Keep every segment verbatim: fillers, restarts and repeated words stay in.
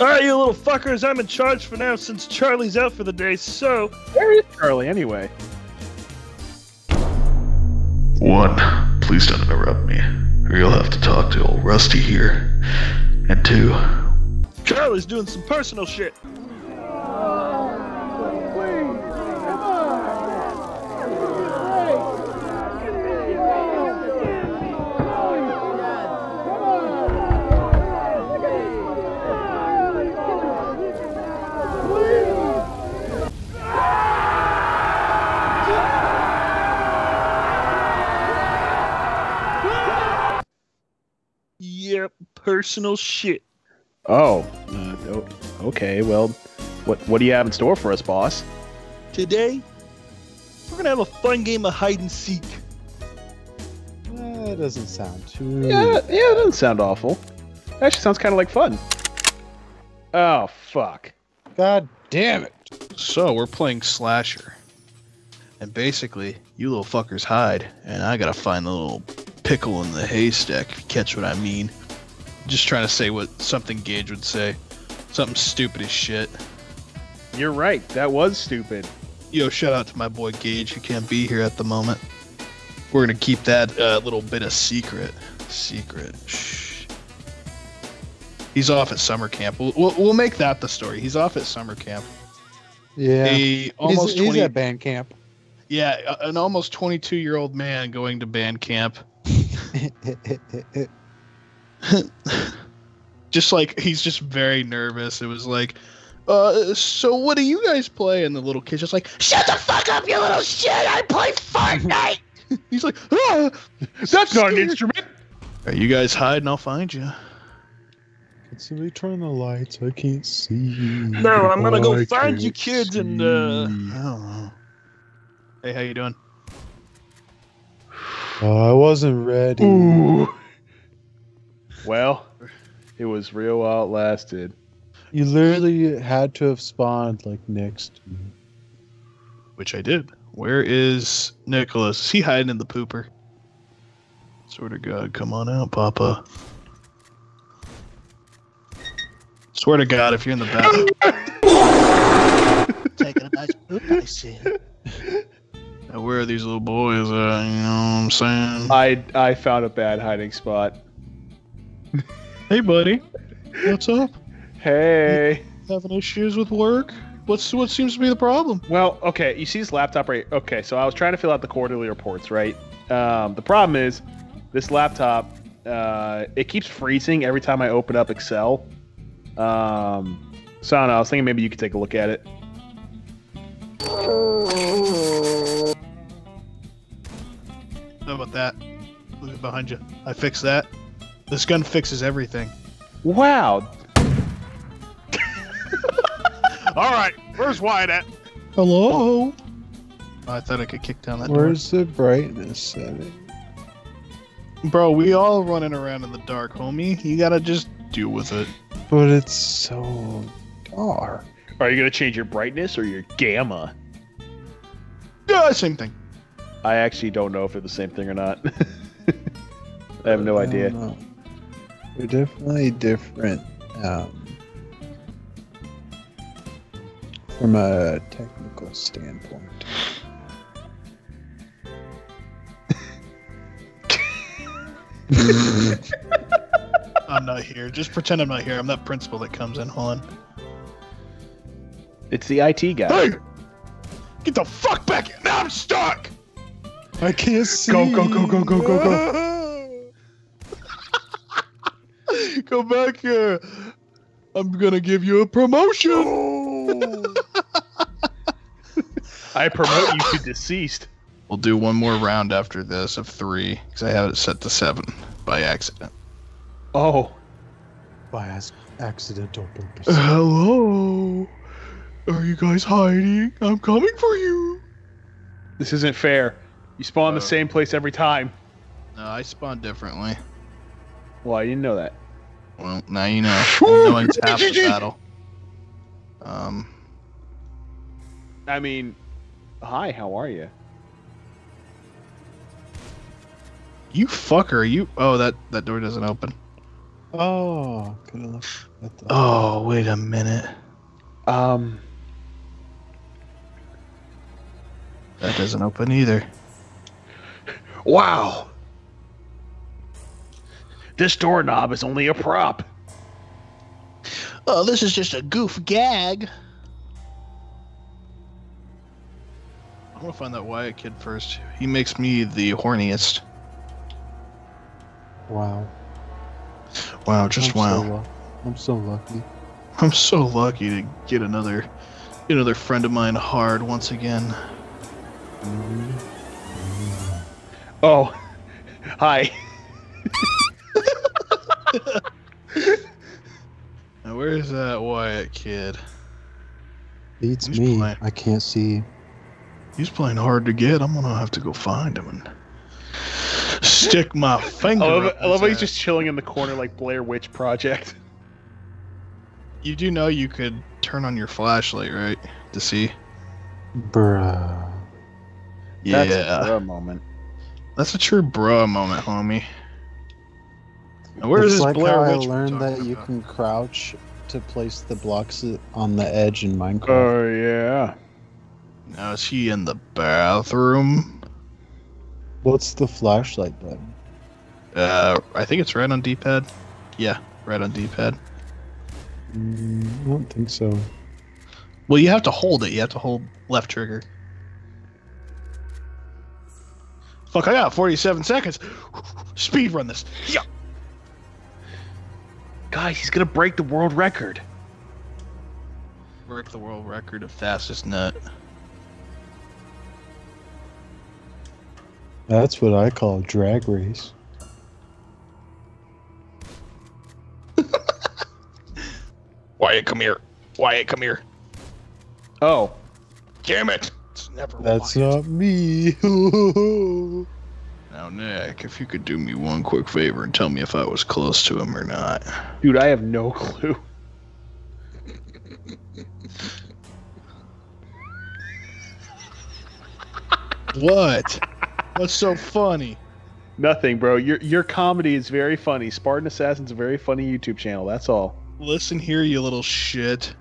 Alright, you little fuckers, I'm in charge for now since Charlie's out for the day, so... Where is Charlie, anyway? One, please don't interrupt me, or you'll have to talk to old Rusty here. And two... Charlie's doing some personal shit! Personal shit. Oh, uh, okay. Well, what what do you have in store for us, boss? Today, we're gonna have a fun game of hide and seek. That doesn't sound too. Yeah, yeah, it doesn't sound awful. It actually sounds kind of like fun. Oh fuck! God damn it! So we're playing Slasher, and basically, you little fuckers hide, and I gotta find the little pickle in the haystack. If you catch what I mean. Just trying to say what something Gage would say. Something stupid as shit. You're right. That was stupid. Yo, shout out to my boy Gage, who can't be here at the moment. We're going to keep that uh, little bit of secret. Secret. Shh. He's off at summer camp. We'll, we'll, we'll make that the story. He's off at summer camp. Yeah. A almost he's, he's twenty, at band camp. Yeah, an almost twenty-two-year-old man going to band camp. Just like he's just very nervous. It was like, uh, so what do you guys play? And the little kid's just like, shut the fuck up, you little shit! I play Fortnite. He's like, ah, that's not an instrument. Are you guys hiding? I'll find you. Can somebody turn the lights? I can't see. No, I'm gonna go I find you kids see. And uh, I don't know. Hey, how you doing? Uh, I wasn't ready. Ooh. Well, it was real outlasted. You literally had to have spawned, like, next to me. Which I did. Where is Nicholas? Is he hiding in the pooper? Swear to God, come on out, Papa. Swear to God, if you're in the bathroom. Taking a nice poop, I see. Now, where are these little boys at? You know what I'm saying? I, I found a bad hiding spot. Hey, buddy. What's up? Hey. You having issues with work? What's what seems to be the problem? Well, okay. You see this laptop right? Okay, so I was trying to fill out the quarterly reports, right? Um, the problem is, this laptop uh, it keeps freezing every time I open up Excel. Um, so I don't know. I was thinking maybe you could take a look at it. How about that? Look behind you. I fixed that. This gun fixes everything. Wow. All right, where's Wyatt at? Hello? Oh, I thought I could kick down that where's door. Where's the brightness setting? Bro, we all running around in the dark, homie. You gotta just deal with it. But it's so dark. Are you gonna change your brightness or your gamma? Yeah, same thing. I actually don't know if they're the same thing or not. I have no I idea. Know. They're definitely different um, from a technical standpoint. I'm not here. Just pretend I'm not here. I'm that principal that comes in. Hold on. It's the I T guy. Hey! Get the fuck back here! Now I'm stuck! I can't see. Go, go, go, go, go, go, go. Go back here. I'm gonna give you a promotion. Oh. I promote you to deceased. We'll do one more round after this of three, because I have it set to seven by accident. Oh. By accident or purpose. Hello. Are you guys hiding? I'm coming for you. This isn't fair. You spawn uh, the same place every time. No, I spawn differently. Well, I didn't know that. Well, now you know. No one's half the battle. Um. I mean, hi. How are you? You fucker. You. Oh, that that door doesn't open. Oh, could have looked at the... Oh, wait a minute. Um, that doesn't open either. Wow. This doorknob is only a prop. Oh, this is just a goof gag. I'm gonna find that Wyatt kid first. He makes me the horniest. Wow. Wow, just I'm wow. So I'm so lucky. I'm so lucky to get another get another friend of mine hard once again. Mm-hmm. Oh, hi. Now where's that Wyatt kid? Beats He's me. Playing. I can't see. He's playing hard to get. I'm gonna have to go find him and stick my finger. I love, up I love how he's just chilling in the corner like Blair Witch Project. You do know you could turn on your flashlight, right? To see? Bruh. Yeah. That's a bruh moment. That's a true bruh moment, homie. Now, where it's is this like Blair how Witch I learned that you about? Can crouch to place the blocks on the edge in Minecraft. Oh, yeah. Now, is he in the bathroom? What's the flashlight button? Uh, I think it's right on D-pad. Yeah, right on D-pad. Mm, I don't think so. Well, you have to hold it. You have to hold left trigger. Fuck, I got forty-seven seconds. Speed run this. Yeah. Guys, he's gonna break the world record. Break the world record of fastest nut. That's what I call a drag race. Wyatt, come here. Wyatt, come here. Oh. Damn it. It's never That's Wyatt. Not me. Now, Nick, if you could do me one quick favor and tell me if I was close to him or not. Dude, I have no clue. What? What's so funny? Nothing, bro. Your your comedy is very funny. Spartan Assassin's a very funny YouTube channel. That's all. Listen here, you little shit.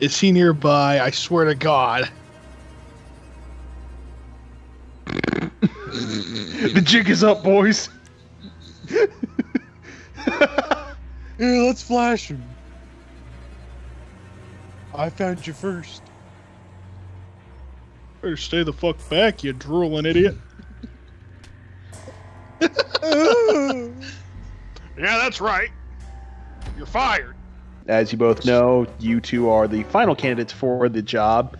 Is he nearby? I swear to God. The jig is up, boys. Here, let's flash him. I found you first. Better stay the fuck back, you drooling idiot. Yeah, that's right. You're fired. As you both know, you two are the final candidates for the job.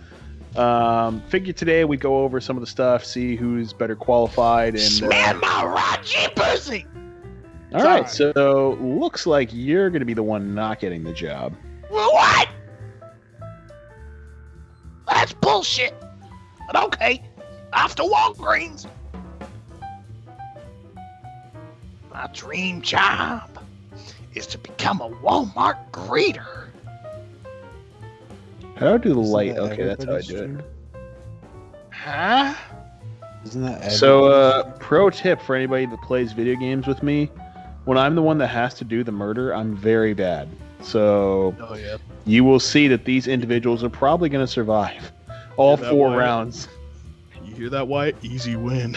Um, figure today we go over some of the stuff, see who's better qualified. And, uh, Smell my raunchy pussy! Alright, so looks like you're going to be the one not getting the job. What? That's bullshit. But okay, after Walgreens. My dream job is to become a Walmart greeter. How do the light? That okay, that's how I do true? It. Huh? Isn't that so? Uh, pro tip for anybody that plays video games with me: when I'm the one that has to do the murder, I'm very bad. So oh, yeah. You will see that these individuals are probably going to survive all four Wyatt? Rounds. You hear that, Wyatt? Easy win.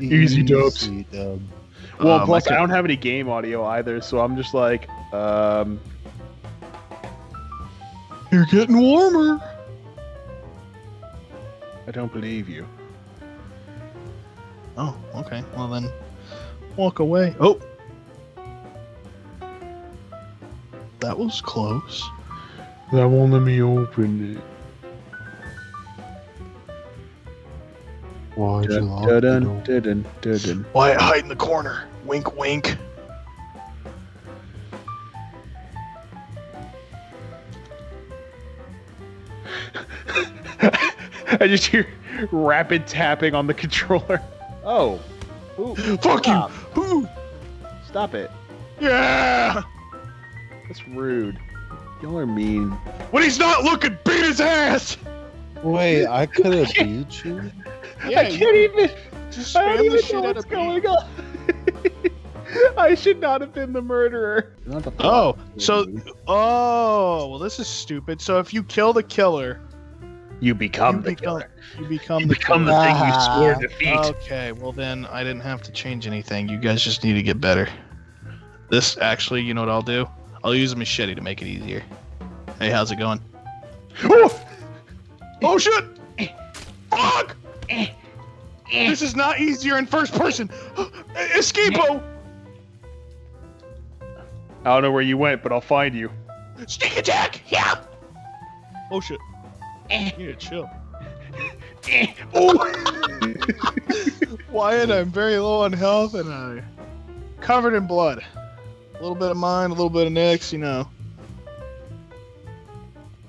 Easy, Easy dubs. Dub. Well, um, plus I, I don't have any game audio either, so I'm just like, um. You're getting warmer. I don't believe you. Oh, okay. Well then, walk away. Oh, that was close. That won't let me open it. Why'd you lock the door? Why hide in the corner? Wink, wink. I just hear rapid tapping on the controller. Oh. Ooh, fuck stop. You! Ooh. Stop it. Yeah! That's rude. Y'all are mean. When he's not looking, beat his ass! Wait, I could have beat you? Yeah, I can't even. Just I don't even know what's going on. I I should not have been the murderer. Oh, so, oh, well, this is stupid. So if you kill the killer, you become you the become, killer. You become you the, become the thing you swore to defeat. Okay, well then I didn't have to change anything. You guys just need to get better. This actually, you know what I'll do? I'll use a machete to make it easier. Hey, how's it going? Oh, oh shit! Fuck! This is not easier in first person. Escapo! I don't know where you went, but I'll find you. Sneak attack! Yeah! Oh shit. You need to chill. Oh! Wyatt, I'm very low on health and I'm covered in blood. A little bit of mine, a little bit of Nick's, you know.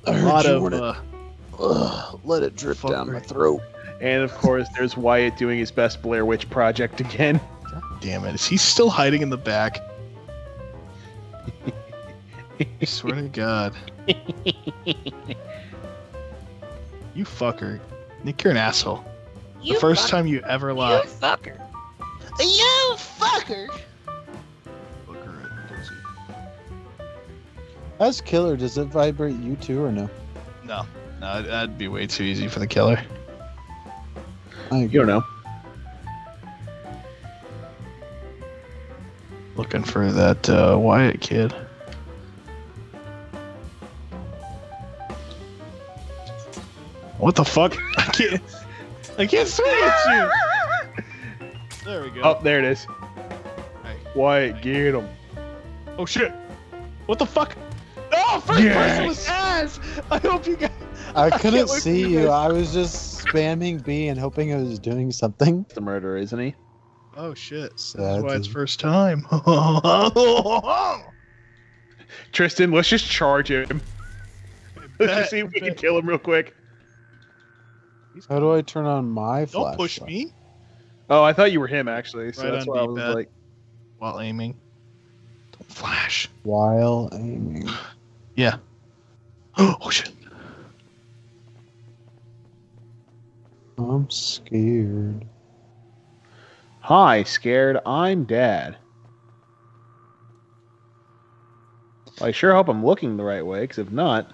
A I lot of uh, it, uh, let it drip down my throat. And of course, there's Wyatt doing his best Blair Witch Project again. God damn it! Is he still hiding in the back? I swear to God. You fucker, Nick, you're an asshole. You the first fucker. time you ever lied. You fucker. You fucker. As killer, does it vibrate you too or no? No, no, that'd be way too easy for the killer. I you don't know. Looking for that uh, Wyatt kid. What the fuck? I can't. I can't swing at you. There we go. Oh, there it is. Hey. Wyatt, get him. Oh shit! What the fuck? Oh, first yes. person was ass! I hope you guys. I, I couldn't see you. I was just spamming B and hoping I was doing something. The murderer, isn't he? Oh shit! So that's why it's first time. Tristan, let's just charge him. Let's just see if we can kill him real quick. How do I turn on my flashlight? Don't push me. Oh, I thought you were him actually. So right that's why I was like, while aiming. Flash while aiming. Yeah. Oh shit. I'm scared. Hi, scared. I'm Dad. I sure hope I'm looking the right way, because if not,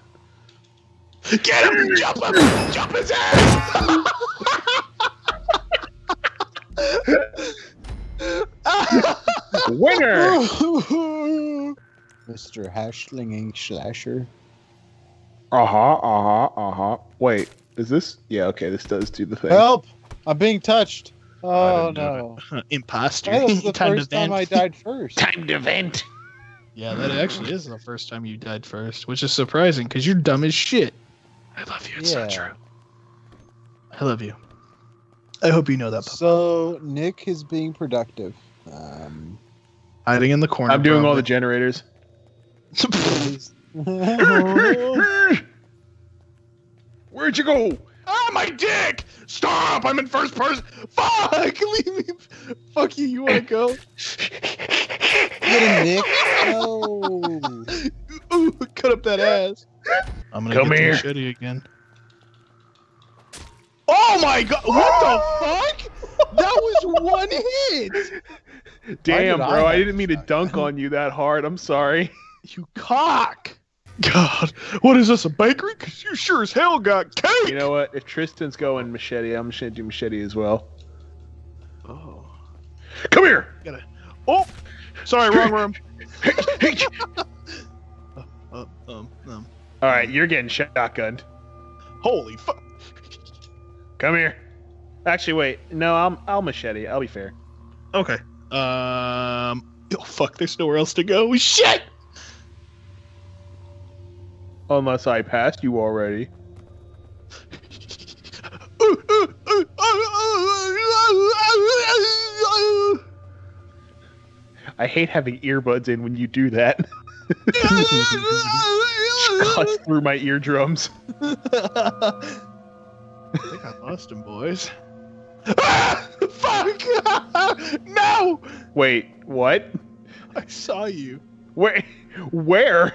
get him! Jump him! Jump his ass! Winner! Mister Hashlinging Slasher. Uh huh, uh huh, uh huh. Wait, is this? Yeah, okay, this does do the thing. Help! I'm being touched! Oh no. Imposter. That was the first time I died first. Time to vent! Yeah, that actually is the first time you died first, which is surprising because you're dumb as shit. I love you, it's yeah. not true. I love you. I hope you know that. Papa. So, Nick is being productive. Um. Hiding in the corner. I'm doing probably. all the generators. Where'd you go? Ah, my dick! Stop! I'm in first person. Fuck! Leave me. Fuck you. You wanna go? Get him, Nick. No. Ooh, cut up that ass. I'm gonna Come get here. the machete again. Oh my god! What the fuck? That was one hit. Damn, bro, I, I didn't mean to dunk on you that hard. I'm sorry. You cock! God, what is this, a bakery? Because you sure as hell got cake! You know what? If Tristan's going machete, I'm going to do machete as well. Oh. Come here! Gotta... Oh! Sorry, wrong room. uh, uh, um, um. Alright, you're getting shotgunned. Holy fuck! Come here. Actually, wait. No, I'm, I'll machete. I'll be fair. Okay. Um. Oh fuck! There's nowhere else to go. Shit! Unless I passed you already. I hate having earbuds in when you do that. Cuts through my eardrums. I think I lost him, boys. Ah, fuck! No! Wait, what? I saw you. Where? Where?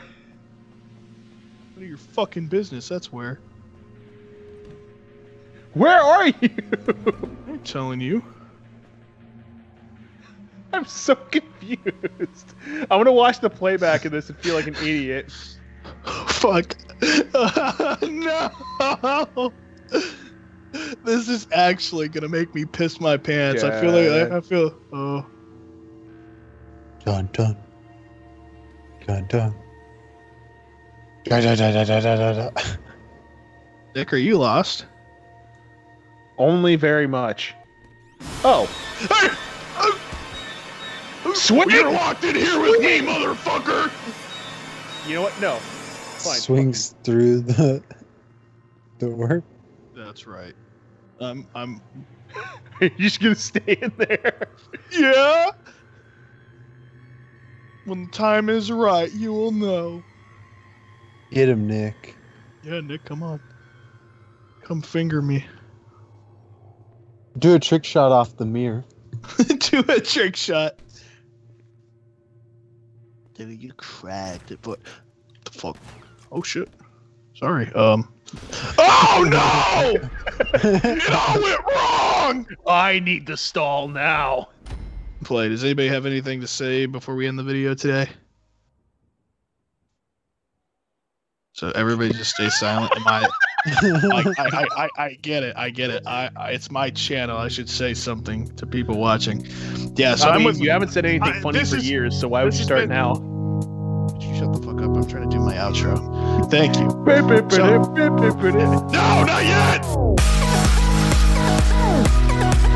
What are your fucking business? That's where. Where are you? I'm telling you. I'm so confused. I want to watch the playback of this and feel like an idiot. Fuck. Uh, no. This is actually gonna make me piss my pants. God. I feel like I, I feel. Oh. Dun dun. Dun dun. Da, da, da, da, da, da, da. Nick, are you lost? Only very much. Oh. Hey! Swing! You're locked in here with me, motherfucker! You know what? No. Fine. Swings Fucking. through the door. That's right. Um, I'm. Are you just gonna stay in there? Yeah! When the time is right, you will know. Hit him, Nick. Yeah, Nick, come on. Come finger me. Do a trick shot off the mirror. Do a trick shot. Dude, you cracked it, but the fuck? Oh shit! Sorry. Um. Oh no! It all went wrong. I need the stall now. Play. Does anybody have anything to say before we end the video today? So everybody just stay silent. Am I? I, I, I, I get it. I get it. I, I it's my channel. I should say something to people watching. Yeah, so I'm with you. I haven't said anything I, funny for is, years, so why would you start been... now? Would you shut the fuck up? I'm trying to do my outro. Thank you. So... No, not yet!